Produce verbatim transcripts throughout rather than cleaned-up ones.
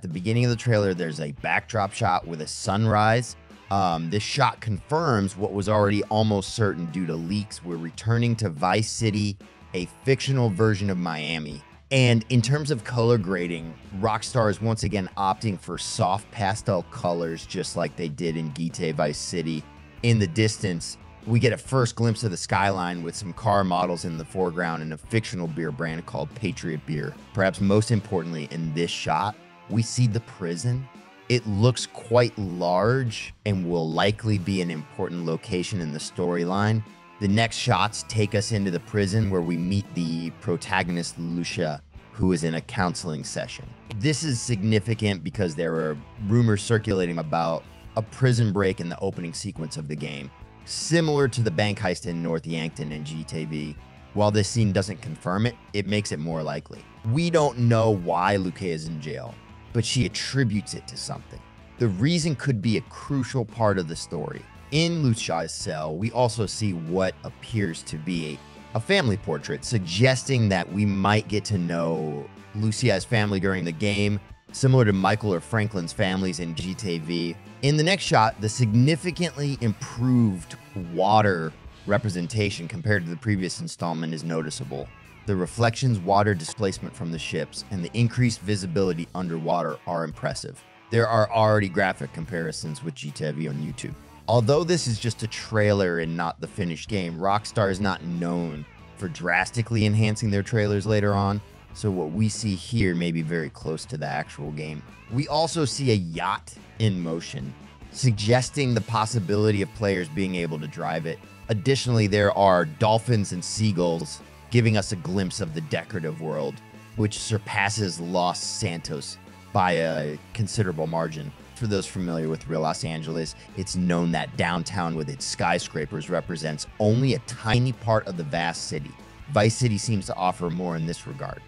At the beginning of the trailer, there's a backdrop shot with a sunrise. Um, this shot confirms what was already almost certain due to leaks. We're returning to Vice City, a fictional version of Miami. And in terms of color grading, Rockstar is once again opting for soft pastel colors, just like they did in G T A Vice City. In the distance, we get a first glimpse of the skyline with some car models in the foreground and a fictional beer brand called Patriot Beer. Perhaps most importantly, in this shot, we see the prison. It looks quite large and will likely be an important location in the storyline. The next shots take us into the prison where we meet the protagonist, Lucia, who is in a counseling session. This is significant because there are rumors circulating about a prison break in the opening sequence of the game, similar to the bank heist in North Yankton and G T A V. While this scene doesn't confirm it, it makes it more likely. We don't know why Lucia is in jail, but she attributes it to something. The reason could be a crucial part of the story. In Lucia's cell, we also see what appears to be a family portrait, suggesting that we might get to know Lucia's family during the game, similar to Michael or Franklin's families in G T A V. In the next shot, the significantly improved water representation compared to the previous installment is noticeable. The reflections, water displacement from the ships, and the increased visibility underwater are impressive. There are already graphic comparisons with G T A V on YouTube. Although this is just a trailer and not the finished game, Rockstar is not known for drastically enhancing their trailers later on, so what we see here may be very close to the actual game. We also see a yacht in motion, suggesting the possibility of players being able to drive it. Additionally, there are dolphins and seagulls, giving us a glimpse of the decorative world, which surpasses Los Santos by a considerable margin. For those familiar with real Los Angeles, it's known that downtown with its skyscrapers represents only a tiny part of the vast city. Vice City seems to offer more in this regard.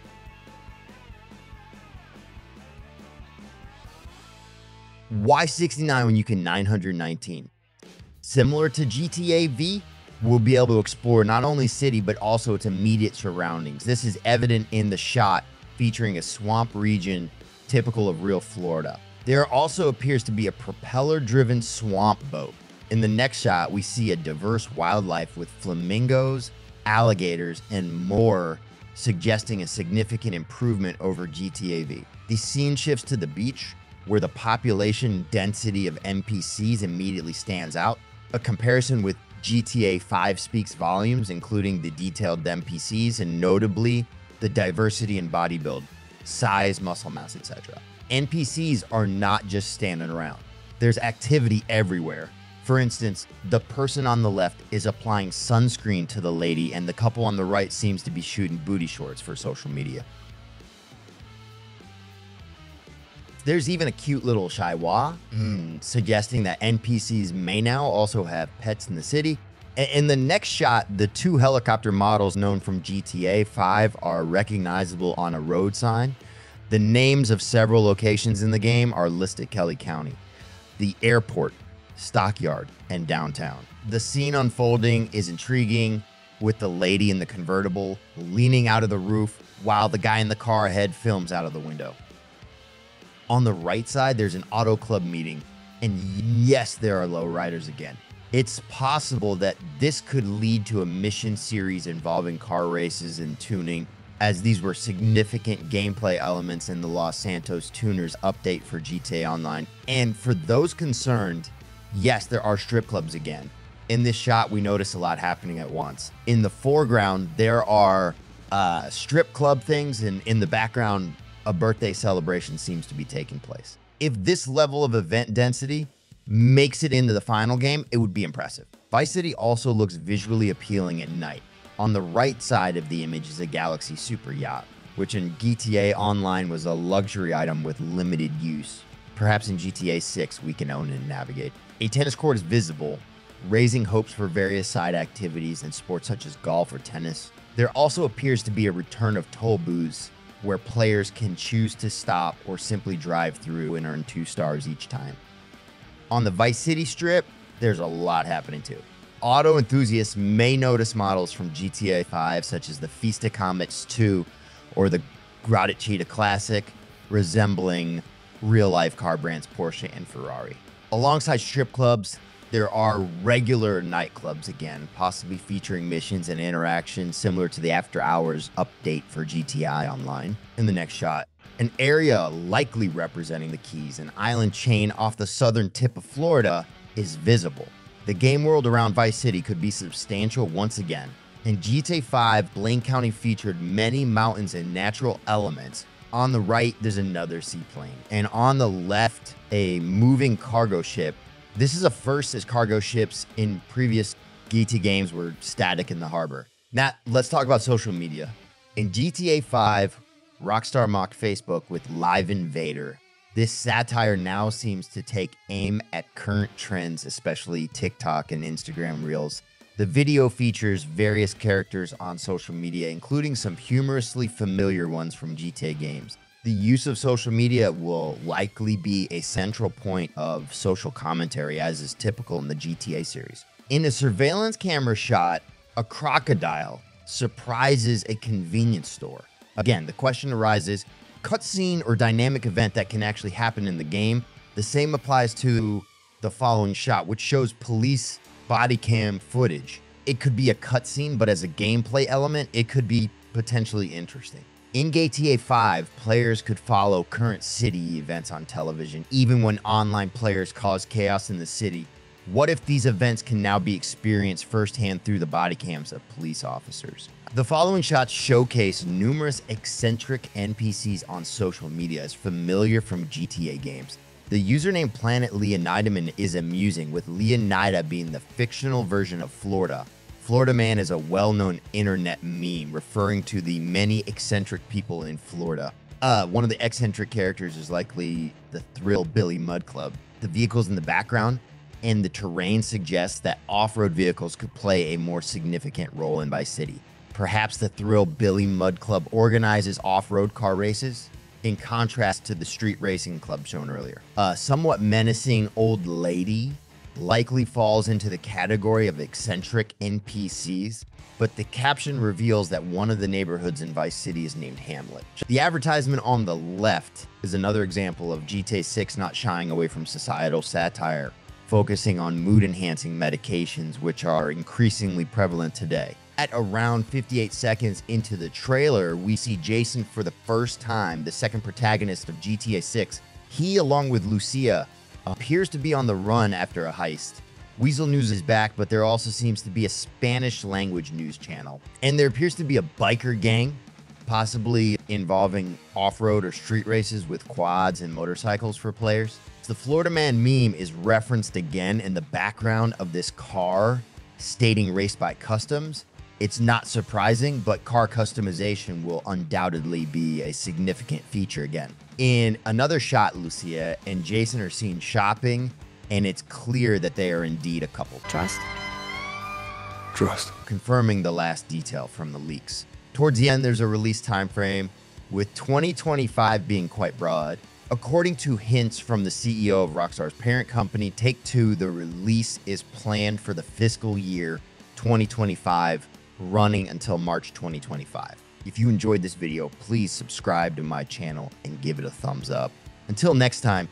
Why sixty-nine when you can nine hundred nineteen? Similar to G T A V, we'll be able to explore not only city but also its immediate surroundings. This is evident in the shot featuring a swamp region typical of real Florida. There also appears to be a propeller-driven swamp boat. In the next shot, we see a diverse wildlife with flamingos, alligators, and more, suggesting a significant improvement over G T A V. The scene shifts to the beach, where the population density of N P Cs immediately stands out. A comparison with G T A five speaks volumes, including the detailed N P Cs and notably the diversity in body build, size, muscle mass, et cetera. N P Cs are not just standing around. There's activity everywhere. For instance, the person on the left is applying sunscreen to the lady, and the couple on the right seems to be shooting booty shorts for social media. There's even a cute little Chihuahua, mm, suggesting that N P Cs may now also have pets in the city. In the next shot, the two helicopter models known from G T A five are recognizable on a road sign. The names of several locations in the game are listed: Kelly County, the airport, stockyard, and downtown. The scene unfolding is intriguing, with the lady in the convertible leaning out of the roof while the guy in the car ahead films out of the window. On the right side, there's an auto club meeting, and yes, there are lowriders again. It's possible that this could lead to a mission series involving car races and tuning, as these were significant gameplay elements in the Los Santos Tuners update for G T A Online. And for those concerned, yes, there are strip clubs again. In this shot, we notice a lot happening at once. In the foreground, there are uh, strip club things, and in the background, a birthday celebration seems to be taking place. If this level of event density makes it into the final game, it would be impressive. Vice City also looks visually appealing at night. On the right side of the image is a Galaxy Super Yacht, which in G T A Online was a luxury item with limited use. Perhaps in G T A six we can own and navigate. A tennis court is visible, raising hopes for various side activities and sports such as golf or tennis. There also appears to be a return of toll booths, where players can choose to stop or simply drive through and earn two stars each time. On the Vice City Strip, there's a lot happening too. Auto enthusiasts may notice models from G T A five, such as the Fiesta Comets two or the Gratitude Classic, resembling real-life car brands Porsche and Ferrari. Alongside strip clubs, there are regular nightclubs again, possibly featuring missions and interactions similar to the After Hours update for G T A Online. In the next shot, an area likely representing the Keys, an island chain off the southern tip of Florida, is visible. The game world around Vice City could be substantial once again. In G T A five, Blaine County featured many mountains and natural elements. On the right, there's another seaplane, and on the left, a moving cargo ship. This is a first, as cargo ships in previous G T A games were static in the harbor. Now, let's talk about social media. In G T A five, Rockstar mocked Facebook with Live Invader. This satire now seems to take aim at current trends, especially TikTok and Instagram Reels. The video features various characters on social media, including some humorously familiar ones from G T A games. The use of social media will likely be a central point of social commentary, as is typical in the G T A series. In a surveillance camera shot, a crocodile surprises a convenience store. Again, the question arises, cutscene or dynamic event that can actually happen in the game? The same applies to the following shot, which shows police body cam footage. It could be a cutscene, but as a gameplay element, it could be potentially interesting. In G T A five, players could follow current city events on television, even when online players cause chaos in the city. What if these events can now be experienced firsthand through the body cams of police officers? The following shots showcase numerous eccentric N P Cs on social media, as familiar from G T A games. The username Planet Leonidaman is amusing, with Leonida being the fictional version of Florida. Florida Man is a well-known internet meme referring to the many eccentric people in Florida. Uh, one of the eccentric characters is likely the Thrill Billy Mud Club. The vehicles in the background and the terrain suggest that off-road vehicles could play a more significant role in Vice City. Perhaps the Thrill Billy Mud Club organizes off-road car races, in contrast to the street racing club shown earlier. A somewhat menacing old lady likely falls into the category of eccentric N P Cs, but the caption reveals that one of the neighborhoods in Vice City is named Hamlet. The advertisement on the left is another example of G T A six not shying away from societal satire, focusing on mood-enhancing medications, which are increasingly prevalent today. At around fifty-eight seconds into the trailer, we see Jason for the first time, the second protagonist of G T A six. He, along with Lucia, appears to be on the run after a heist. Weasel News is back, but there also seems to be a Spanish language news channel. And there appears to be a biker gang, possibly involving off-road or street races with quads and motorcycles for players. The Florida Man meme is referenced again in the background of this car, stating race by customs. It's not surprising, but car customization will undoubtedly be a significant feature again. In another shot, Lucia and Jason are seen shopping, and it's clear that they are indeed a couple. Trust? Trust. Confirming the last detail from the leaks. Towards the end, there's a release time frame, with twenty twenty-five being quite broad. According to hints from the C E O of Rockstar's parent company, Take-Two, the release is planned for the fiscal year twenty twenty-five, running until March twenty twenty-five. If you enjoyed this video, please subscribe to my channel and give it a thumbs up. Until next time.